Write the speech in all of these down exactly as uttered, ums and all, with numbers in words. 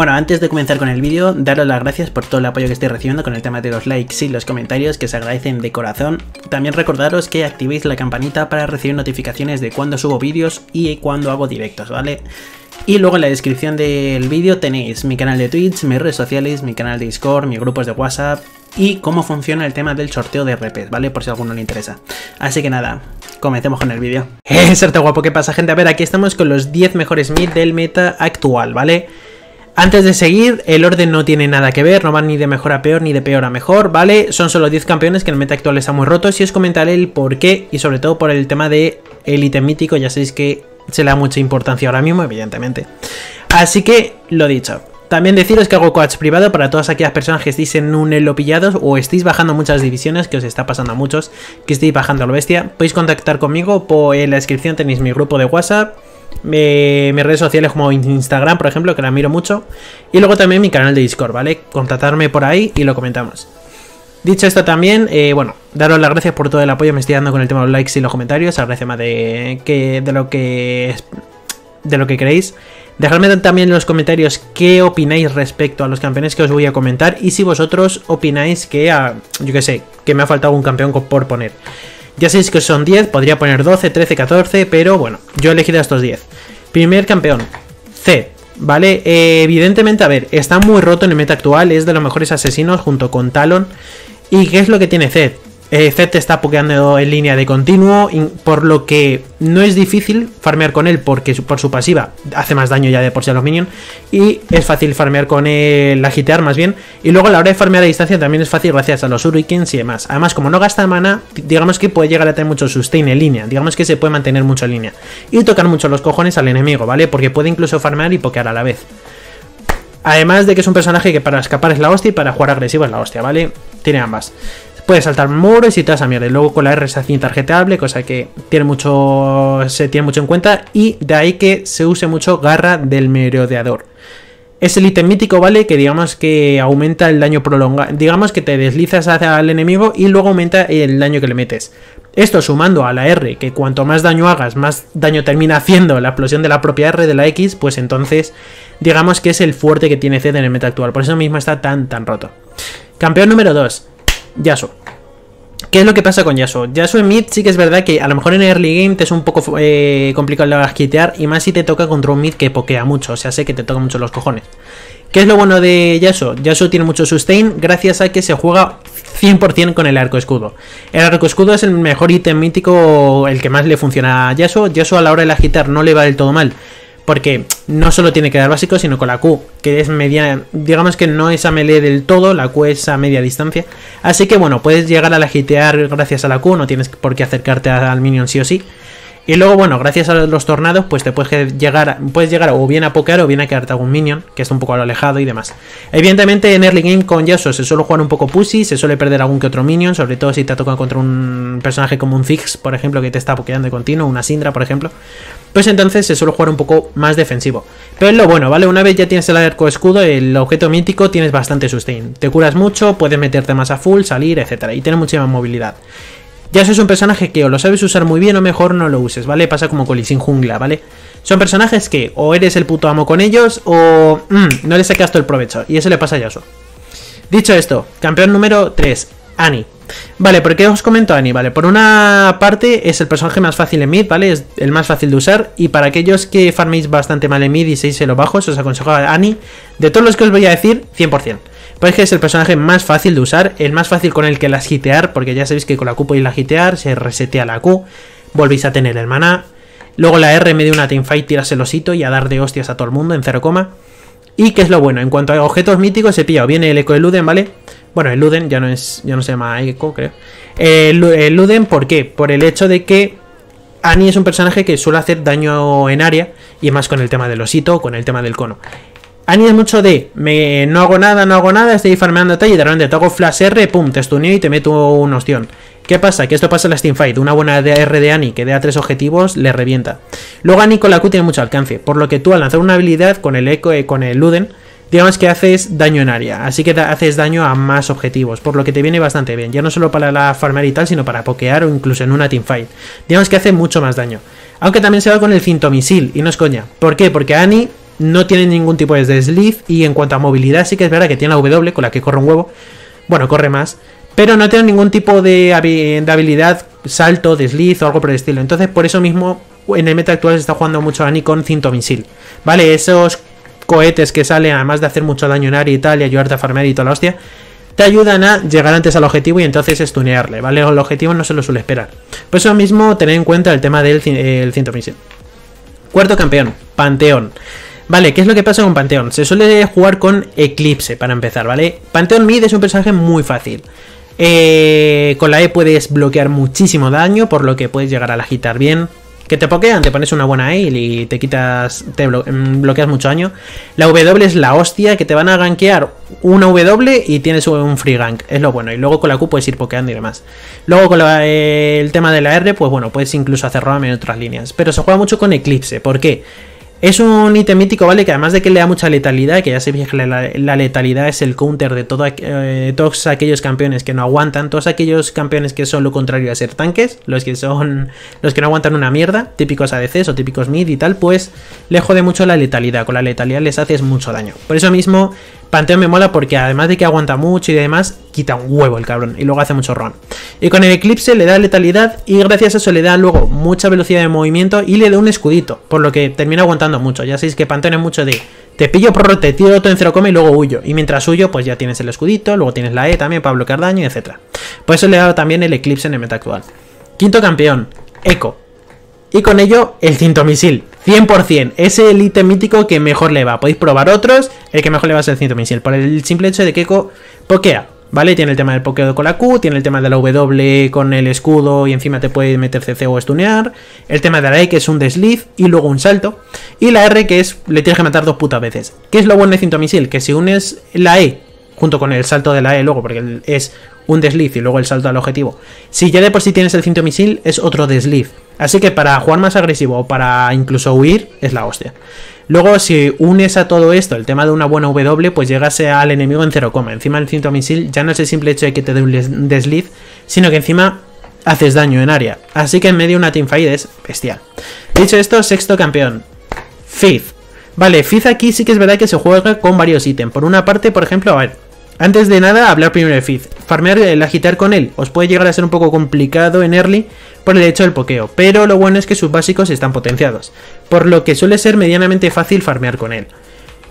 Bueno, antes de comenzar con el vídeo, daros las gracias por todo el apoyo que estáis recibiendo con el tema de los likes y los comentarios, que se agradecen de corazón. También recordaros que activéis la campanita para recibir notificaciones de cuando subo vídeos y cuando hago directos, ¿vale? Y luego en la descripción del vídeo tenéis mi canal de Twitch, mis redes sociales, mi canal de Discord, mis grupos de WhatsApp y cómo funciona el tema del sorteo de R P, ¿vale? Por si a alguno le interesa. Así que nada, comencemos con el vídeo. ¡Eh, Sarta Guapo! ¿Qué pasa, gente? A ver, aquí estamos con los diez mejores mid del meta actual, ¿vale? Antes de seguir, el orden no tiene nada que ver, no van ni de mejor a peor ni de peor a mejor, ¿vale? Son solo diez campeones que en el meta actual están muy rotos y os comentaré el por qué y sobre todo por el tema de el ítem mítico, ya sabéis que se le da mucha importancia ahora mismo, evidentemente. Así que, lo dicho. También deciros que hago coach privado para todas aquellas personas que estéis en un elo pillados o estéis bajando muchas divisiones, que os está pasando a muchos, que estéis bajando a lo bestia. Podéis contactar conmigo, por, en la descripción tenéis mi grupo de WhatsApp, eh, mis redes sociales como Instagram, por ejemplo, que la miro mucho, y luego también mi canal de Discord, ¿vale? Contactarme por ahí y lo comentamos. Dicho esto también, eh, bueno, daros las gracias por todo el apoyo que me estoy dando con el tema de los likes y los comentarios. Agradece más de, que, de lo que de lo que queréis. Dejadme también en los comentarios qué opináis respecto a los campeones que os voy a comentar y si vosotros opináis que, a, yo qué sé, que me ha faltado un campeón por poner. Ya sabéis que son diez, podría poner doce, trece, catorce, pero bueno, yo he elegido estos diez. Primer campeón, Zed. Vale, eh, evidentemente, a ver, está muy roto en el meta actual, es de los mejores asesinos junto con Talon. ¿Y qué es lo que tiene Zed? Eh, Zed está pokeando en línea de continuo, por lo que no es difícil farmear con él porque por su pasiva hace más daño ya de por sí a los minions. Y es fácil farmear con él, agitear más bien. Y luego a la hora de farmear a distancia también es fácil gracias a los shurikens y demás. Además, como no gasta mana, digamos que puede llegar a tener mucho sustain en línea. Digamos que se puede mantener mucho en línea. Y tocar mucho los cojones al enemigo, ¿vale? Porque puede incluso farmear y pokear a la vez. Además de que es un personaje que para escapar es la hostia y para jugar agresivo es la hostia, ¿vale? Tiene ambas. Puede saltar muros y toda esa mierda. Y luego con la R es así tarjeteable, cosa que tiene mucho, se tiene mucho en cuenta. Y de ahí que se use mucho Garra del Merodeador. Es el ítem mítico, ¿vale? Que digamos que aumenta el daño prolongado. Digamos que te deslizas hacia el enemigo y luego aumenta el daño que le metes. Esto sumando a la R, que cuanto más daño hagas, más daño termina haciendo la explosión de la propia R de la X. Pues entonces, digamos que es el fuerte que tiene Zed en el meta actual. Por eso mismo está tan, tan roto. Campeón número dos. Yasuo. ¿Qué es lo que pasa con Yasuo? Yasuo en mid sí que es verdad que a lo mejor en early game te es un poco eh, complicado la hashitear, y más si te toca contra un mid que pokea mucho, o sea, sé que te toca mucho los cojones. ¿Qué es lo bueno de Yasuo? Yasuo tiene mucho sustain gracias a que se juega cien por cien con el arco escudo. El arco escudo es el mejor ítem mítico, el que más le funciona a Yasuo. Yasuo a la hora de la agitar no le va del todo mal, porque no solo tiene que dar básico, sino con la Q, que es media, digamos que no es a melee del todo, la Q es a media distancia. Así que bueno, puedes llegar a la hitear gracias a la Q, no tienes por qué acercarte al minion sí o sí. Y luego bueno, gracias a los tornados, pues te puedes llegar, puedes llegar o bien a pokear o bien a quedarte algún minion, que está un poco alejado y demás. Evidentemente en early game con Yasuo se suele jugar un poco pussy, se suele perder algún que otro minion, sobre todo si te ha tocado contra un personaje como un Ziggs, por ejemplo, que te está pokeando de continuo, una Syndra, por ejemplo. Pues entonces se suele jugar un poco más defensivo. Pero es lo bueno, ¿vale? Una vez ya tienes el arco escudo, el objeto mítico, tienes bastante sustain. Te curas mucho, puedes meterte más a full, salir, etcétera. Y tienes mucha movilidad. Yasuo es un personaje que o lo sabes usar muy bien o mejor no lo uses, ¿vale? Pasa como con Lee Sin Jungla, ¿vale? Son personajes que o eres el puto amo con ellos o mm, no le sacas todo el provecho. Y eso le pasa a Yasuo. Dicho esto, campeón número tres, Annie. Vale, ¿por qué os comento a Annie? Vale, por una parte es el personaje más fácil en mid, ¿vale? Es el más fácil de usar. Y para aquellos que farméis bastante mal en mid y seis se lo bajos, os aconsejo a Annie. De todos los que os voy a decir, cien por cien. Pues que es el personaje más fácil de usar, el más fácil con el que las hitear, porque ya sabéis que con la Q podéis la hitear, se resetea la Q, volvéis a tener el maná. Luego la R, en medio de una teamfight, tiras el osito y a dar de hostias a todo el mundo en cero coma. Y que es lo bueno, en cuanto a objetos míticos, he pillado bien el Eco de Luden, ¿vale? Bueno, el Luden ya no es, ya no se llama Eco, creo. El, el Luden, ¿por qué? Por el hecho de que Annie es un personaje que suele hacer daño en área, y más con el tema del osito, con el tema del cono. Annie es mucho de, me, no hago nada, no hago nada, estoy farmeando tal, y de repente te hago flash R, pum, te stuneo y te meto un ostión. ¿Qué pasa? Que esto pasa en la teamfight. Una buena R de Annie que dé a tres objetivos le revienta. Luego Annie con la Q tiene mucho alcance, por lo que tú al lanzar una habilidad con el eco, eh, con el Luden, digamos que haces daño en área, así que haces daño a más objetivos, por lo que te viene bastante bien, ya no solo para la farmear y tal, sino para pokear o incluso en una teamfight. Digamos que hace mucho más daño, aunque también se va con el Cinto Misil, y no es coña. ¿Por qué? Porque Annie no tiene ningún tipo de desliz, y en cuanto a movilidad sí que es verdad que tiene la W, con la que corre un huevo, bueno, corre más, pero no tiene ningún tipo de habilidad, salto, desliz o algo por el estilo. Entonces por eso mismo en el meta actual se está jugando mucho Annie con Cinto Misil, ¿vale? Esos cohetes que salen, además de hacer mucho daño en área y tal, y ayudarte a farmear y toda la hostia, te ayudan a llegar antes al objetivo y entonces stunearle, ¿vale? El objetivo no se lo suele esperar. Por eso mismo tener en cuenta el tema del el Cinto Misil. Cuarto campeón, Panteón. Vale, ¿qué es lo que pasa con Panteón? Se suele jugar con Eclipse para empezar, ¿vale? Panteón mid es un personaje muy fácil. Eh, con la E puedes bloquear muchísimo daño, por lo que puedes llegar a la agitar bien. Que te pokean, te pones una buena E y te quitas, te blo bloqueas mucho daño. La W es la hostia, que te van a gankear una W y tienes un free gank, es lo bueno. Y luego con la Q puedes ir pokeando y demás. Luego con la, eh, el tema de la R, pues bueno, puedes incluso hacer roam en otras líneas. Pero se juega mucho con Eclipse, ¿por qué? Es un ítem mítico, ¿vale? Que además de que le da mucha letalidad, que ya se fija, la, la letalidad es el counter de todo, eh, todos aquellos campeones que no aguantan, todos aquellos campeones que son lo contrario a ser tanques, los que son los que no aguantan una mierda, típicos A D Cs o típicos mid y tal, pues le jode mucho la letalidad, con la letalidad les haces mucho daño. Por eso mismo Panteón me mola, porque además de que aguanta mucho y demás, quita un huevo el cabrón y luego hace mucho roam. Y con el Eclipse le da letalidad y gracias a eso le da luego mucha velocidad de movimiento y le da un escudito, por lo que termina aguantando mucho. Ya sabéis que Panteón es mucho de te pillo, prorro, te tiro todo en cero coma y luego huyo, y mientras huyo pues ya tienes el escudito, luego tienes la E también para bloquear daño, etcétera. Por eso le da también el Eclipse en el meta actual. Quinto campeón, Eco. Y con ello, el Cinto Misil. cien por cien. Es el ítem mítico que mejor le va. Podéis probar otros. El que mejor le va es el Cinto Misil, por el simple hecho de que Eco pokea, ¿vale? Tiene el tema del pokeo con la Q, tiene el tema de la W con el escudo y encima te puede meter C C o stunear. El tema de la E, que es un desliz y luego un salto. Y la R, que es, le tienes que matar dos putas veces. ¿Qué es lo bueno de Cinto Misil? Que si unes la E junto con el salto de la E luego, porque es un desliz y luego el salto al objetivo. Si ya de por sí tienes el Cinto Misil, es otro desliz. Así que para jugar más agresivo o para incluso huir, es la hostia. Luego, si unes a todo esto el tema de una buena W, pues llegase al enemigo en cero coma. Encima el Cinto Misil ya no es el simple hecho de que te dé un desliz, sino que encima haces daño en área. Así que en medio de una teamfight es bestial. Dicho esto, sexto campeón, Fizz. Vale, Fizz aquí sí que es verdad que se juega con varios ítems. Por una parte, por ejemplo, a ver... Antes de nada, hablar primero de Fizz. Farmear, el agitar con él, os puede llegar a ser un poco complicado en early por el hecho del pokeo, pero lo bueno es que sus básicos están potenciados, por lo que suele ser medianamente fácil farmear con él.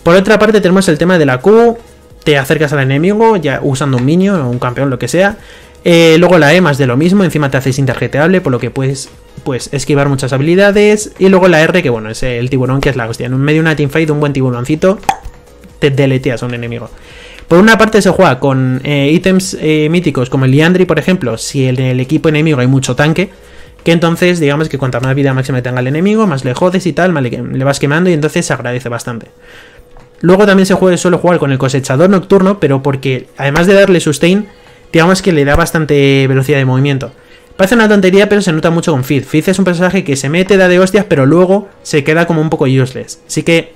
Por otra parte tenemos el tema de la Q, te acercas al enemigo ya usando un minion o un campeón, lo que sea. Eh, luego la E más de lo mismo, encima te haces interjeteable, por lo que puedes pues, esquivar muchas habilidades. Y luego la R, que bueno, es el tiburón, que es la hostia. En medio de una teamfight, un buen tiburoncito, te deleteas a un enemigo. Por una parte se juega con eh, ítems eh, míticos como el Liandry, por ejemplo, si en el equipo enemigo hay mucho tanque, que entonces digamos que cuanta más vida máxima tenga el enemigo, más le jodes y tal, más le, le vas quemando y entonces se agradece bastante. Luego también se juega, suele jugar con el Cosechador Nocturno, pero porque además de darle sustain, digamos que le da bastante velocidad de movimiento. Parece una tontería, pero se nota mucho con Fizz. Fizz es un personaje que se mete, da de hostias, pero luego se queda como un poco useless. Así que...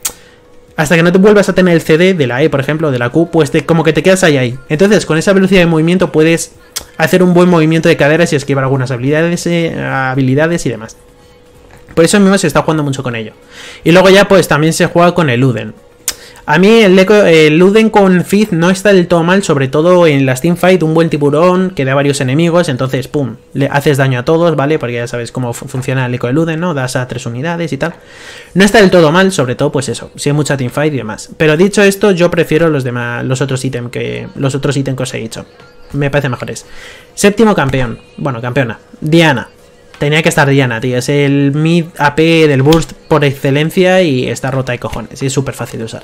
hasta que no te vuelvas a tener el C D de la E, por ejemplo, de la Q, pues te, como que te quedas ahí, ahí. Entonces, con esa velocidad de movimiento puedes hacer un buen movimiento de caderas y esquivar algunas habilidades, eh, habilidades y demás. Por eso mismo se está jugando mucho con ello. Y luego ya, pues también se juega con el Luden. A mí el, eco, el Luden con Fizz no está del todo mal, sobre todo en las teamfight, un buen tiburón que da varios enemigos, entonces pum, le haces daño a todos, ¿vale? Porque ya sabes cómo funciona el eco de Luden, ¿no? Das a tres unidades y tal. No está del todo mal, sobre todo pues eso, si hay mucha teamfight y demás. Pero dicho esto, yo prefiero los demás, los otros ítems que, los otros ítems que os he dicho. Me parecen mejores. Séptimo campeón, bueno, campeona, Diana. Tenía que estar Diana, tío. Es el mid A P del burst por excelencia y está rota de cojones. Y es súper fácil de usar.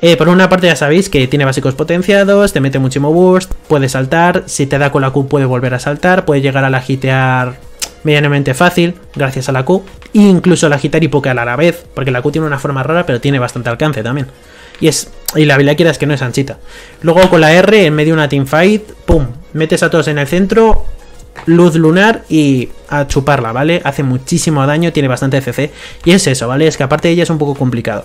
Eh, por una parte ya sabéis que tiene básicos potenciados, te mete muchísimo burst, puede saltar. Si te da con la Q puede volver a saltar, puede llegar a la agitear medianamente fácil gracias a la Q. E incluso la agitar y pokear a la vez, porque la Q tiene una forma rara pero tiene bastante alcance también. Y, es, y la habilidad que es que no es anchita. Luego con la R en medio de una teamfight, pum, metes a todos en el centro... Luz lunar y a chuparla, ¿vale? Hace muchísimo daño, tiene bastante C C y es eso, ¿vale? Es que aparte de ella es un poco complicado.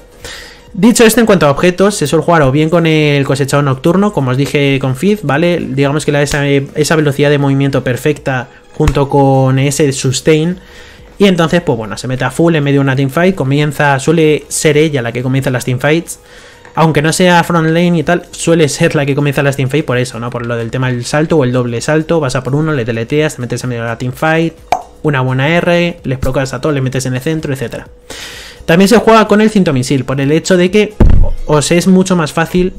Dicho esto, en cuanto a objetos, se suele jugar o bien con el Cosechador Nocturno, como os dije con Fizz, ¿vale? Digamos que la, esa, esa velocidad de movimiento perfecta junto con ese sustain Y entonces, pues bueno, se mete a full en medio de una teamfight, comienza, suele ser ella la que comienza las teamfights, aunque no sea front lane y tal, suele ser la que comienza las teamfights por eso, ¿no? Por lo del tema del salto o el doble salto, vas a por uno, le deleteas, te metes en medio de la teamfight, una buena R, les provocas a todos, les metes en el centro, etcétera. También se juega con el cinto misil, por el hecho de que os es mucho más fácil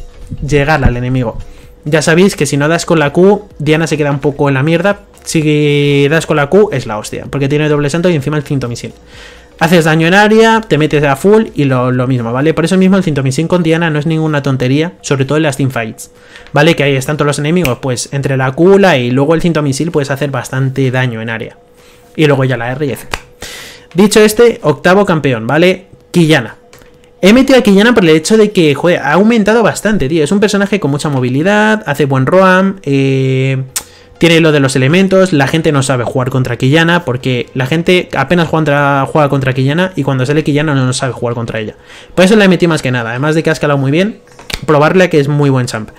llegar al enemigo. Ya sabéis que si no das con la Q, Diana se queda un poco en la mierda. Si das con la Q es la hostia, porque tiene doble salto y encima el cinto misil. Haces daño en área, te metes a full y lo, lo mismo, ¿vale? Por eso mismo el cinto misil con Diana no es ninguna tontería, sobre todo en las teamfights, ¿vale? Que ahí están todos los enemigos, pues entre la Q, la y luego el cinto misil puedes hacer bastante daño en área. Y luego ya la R y etcétera. Dicho este, octavo campeón, ¿vale? Qiyana. He metido a Qiyana por el hecho de que, joder, ha aumentado bastante, tío. Es un personaje con mucha movilidad, hace buen roam, eh, tiene lo de los elementos. La gente no sabe jugar contra Qiyana porque la gente apenas juega, juega contra Qiyana y cuando sale Qiyana no sabe jugar contra ella. Por eso la he metido más que nada, además de que ha escalado muy bien, probarle que es muy buen champ.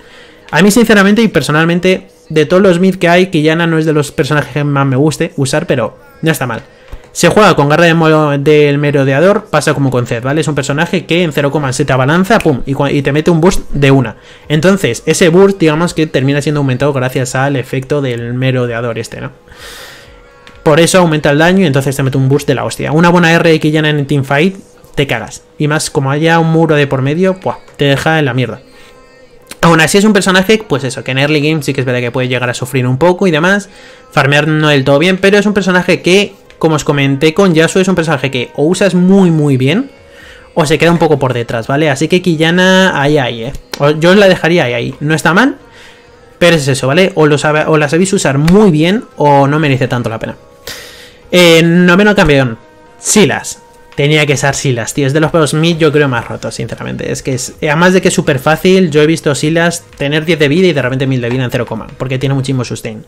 A mí, sinceramente y personalmente, de todos los mid que hay, Qiyana no es de los personajes que más me guste usar, pero no está mal. Se juega con Garra del Merodeador, pasa como con Zed, ¿vale? Es un personaje que en cero coma siete abalanza, pum, y te mete un burst de una. Entonces, ese burst, digamos que termina siendo aumentado gracias al efecto del Merodeador este, ¿no? Por eso aumenta el daño y entonces te mete un burst de la hostia. Una buena R que llena en teamfight, te cagas. Y más, como haya un muro de por medio, ¡pua!, te deja en la mierda. Aún así es un personaje, pues eso, que en early game sí que es verdad que puede llegar a sufrir un poco y demás. Farmear no del todo bien, pero es un personaje que... Como os comenté con Yasuo, es un personaje que o usas muy muy bien o se queda un poco por detrás, ¿vale? Así que Qiyana ahí, ahí, ¿eh? Yo os la dejaría ahí, ahí. No está mal, pero es eso, ¿vale? O, lo sabe, o la sabéis usar muy bien o no merece tanto la pena. Eh, noveno campeón, Silas. Tenía que ser Silas, tío. Es de los juegos mid, yo creo, más rotos, sinceramente. Es que es, además de que es súper fácil, yo he visto Silas tener diez de vida y de repente mil de vida en cero, porque tiene muchísimo sustain.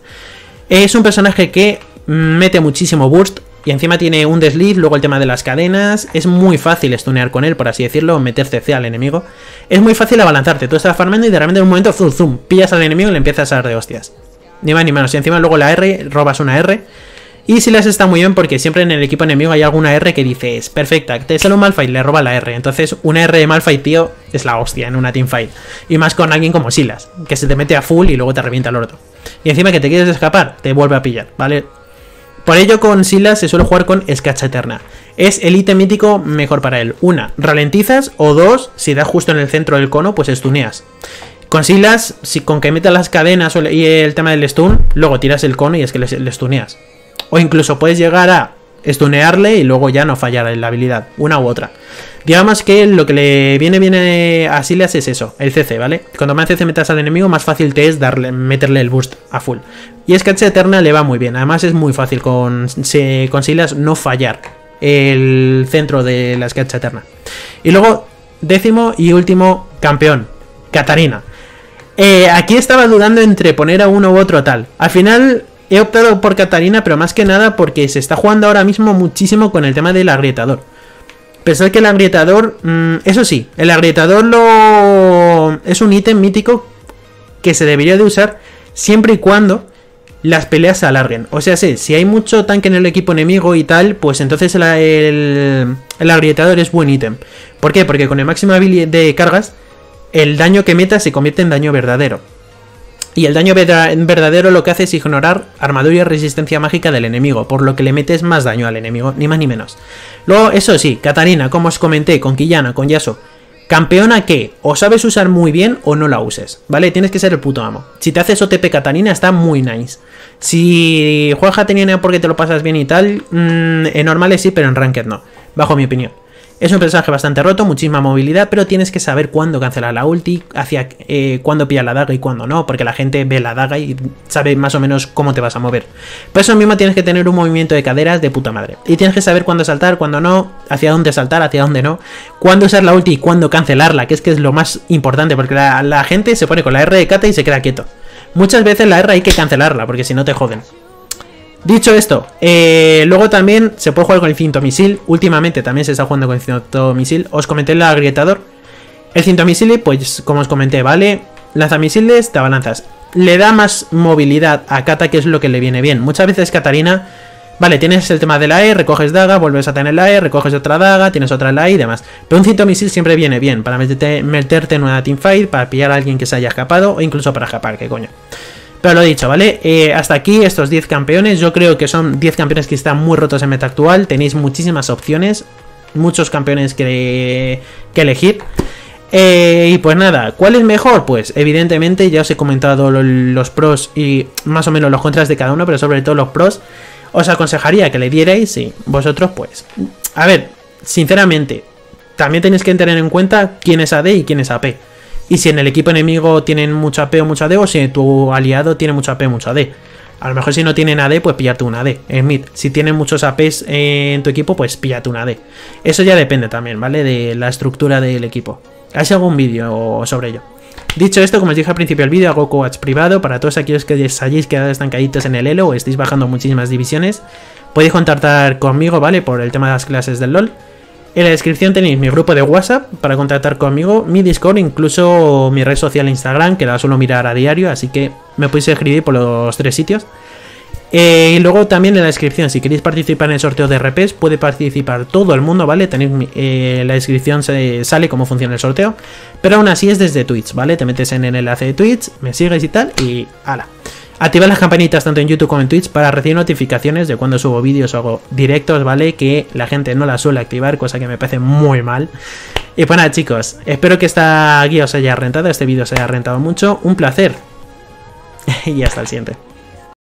Es un personaje que mete muchísimo burst y encima tiene un desliz, luego el tema de las cadenas. Es muy fácil stunear con él, por así decirlo, meter C C al enemigo. Es muy fácil abalanzarte, tú estás farmando y de repente en un momento zoom, zoom, pillas al enemigo y le empiezas a dar de hostias. Ni más ni menos, y encima luego la R, robas una R. Y Silas está muy bien porque siempre en el equipo enemigo hay alguna R que dices, perfecta, te sale un Malphite, le roba la R. Entonces una R de Malphite, tío, es la hostia en una teamfight. Y más con alguien como Silas, que se te mete a full y luego te revienta el orto. Y encima que te quieres escapar, te vuelve a pillar, ¿vale? Por ello con Silas se suele jugar con Escarcha Eterna. Es el ítem mítico mejor para él. Una, ralentizas, o dos, si das justo en el centro del cono, pues stuneas. Con Silas, si con que metas las cadenas y el tema del stun, luego tiras el cono y es que le stuneas. O incluso puedes llegar a stunearle y luego ya no fallar en la habilidad, una u otra. Digamos que lo que le viene bien a Silas es eso, el C C, ¿vale? Cuanto más C C metas al enemigo, más fácil te es darle, meterle el boost a full. Y Escarcha Eterna le va muy bien, además es muy fácil con, se, con Silas no fallar el centro de la Escarcha Eterna. Y luego, décimo y último campeón, Katarina. Eh, aquí estaba dudando entre poner a uno u otro tal. Al final... he optado por Katarina, pero más que nada porque se está jugando ahora mismo muchísimo con el tema del agrietador. Pensad que el agrietador... Mmm, eso sí, el agrietador lo, es un ítem mítico que se debería de usar siempre y cuando las peleas se alarguen. O sea, sí, si hay mucho tanque en el equipo enemigo y tal, pues entonces el, el, el agrietador es buen ítem. ¿Por qué? Porque con el máximo de cargas, el daño que metas se convierte en daño verdadero. Y el daño verdadero lo que hace es ignorar armadura y resistencia mágica del enemigo, por lo que le metes más daño al enemigo, ni más ni menos. Luego, eso sí, Katarina, como os comenté, con Qiyana, con Yasuo, campeona que o sabes usar muy bien o no la uses, ¿vale? Tienes que ser el puto amo. Si te haces O T P Katarina, está muy nice. Si juegas Katarina porque te lo pasas bien y tal, mmm, en normales sí, pero en ranked no, bajo mi opinión. Es un personaje bastante roto, muchísima movilidad, pero tienes que saber cuándo cancelar la ulti, hacia eh, cuándo pillar la daga y cuándo no, porque la gente ve la daga y sabe más o menos cómo te vas a mover. Por eso mismo tienes que tener un movimiento de caderas de puta madre. Y tienes que saber cuándo saltar, cuándo no, hacia dónde saltar, hacia dónde no, cuándo usar la ulti y cuándo cancelarla, que es que es lo más importante, porque la, la gente se pone con la R de Kata y se queda quieto. Muchas veces la R hay que cancelarla, porque si no te joden. Dicho esto, eh, luego también se puede jugar con el cinto misil. Últimamente también se está jugando con el cinto misil. Os comenté el agrietador. El cinto misil, pues como os comenté, ¿vale? Lanza misiles, te abalanzas. Le da más movilidad a Kata, que es lo que le viene bien. Muchas veces Katarina Vale, tienes el tema de la E, recoges daga, vuelves a tener la E, recoges otra daga, tienes otra la E y demás. Pero un cinto misil siempre viene bien para meterte, meterte en una teamfight, para pillar a alguien que se haya escapado o incluso para escapar, que coño. Pero lo dicho, ¿vale? Eh, hasta aquí estos diez campeones. Yo creo que son diez campeones que están muy rotos en meta actual. Tenéis muchísimas opciones, muchos campeones que, que elegir. Eh, y pues nada, ¿cuál es mejor? Pues evidentemente ya os he comentado los pros y más o menos los contras de cada uno, pero sobre todo los pros. Os aconsejaría que le dierais y vosotros pues... A ver, sinceramente, también tenéis que tener en cuenta quién es A D y quién es A P. Y si en el equipo enemigo tienen mucho A P o mucho A D, o si tu aliado tiene mucho A P o mucho A D. A lo mejor si no tienen A D, pues pillarte un A D en mid. Si tienen muchos A Ps en tu equipo, pues pillarte un A D. Eso ya depende también, ¿vale? De la estructura del equipo. Así hago un vídeo sobre ello. Dicho esto, como os dije al principio del vídeo, hago coach privado para todos aquellos que hayáis quedado estancaditos en el elo o estéis bajando muchísimas divisiones. Podéis contactar conmigo, ¿vale? Por el tema de las clases del LOL. En la descripción tenéis mi grupo de WhatsApp para contactar conmigo, mi Discord, incluso mi red social Instagram, que la suelo mirar a diario, así que me podéis escribir por los tres sitios. Eh, y luego también en la descripción, si queréis participar en el sorteo de R Ps, puede participar todo el mundo, ¿vale? Tenéis eh, la descripción, se, sale cómo funciona el sorteo, pero aún así es desde Twitch, ¿vale? Te metes en el enlace de Twitch, me sigues y tal, y ala. Activad las campanitas tanto en YouTube como en Twitch para recibir notificaciones de cuando subo vídeos o hago directos, ¿vale? Que la gente no la suele activar, cosa que me parece muy mal. Y pues nada, chicos, espero que esta guía os haya rentado, este vídeo os haya rentado mucho. Un placer. Y hasta el siguiente.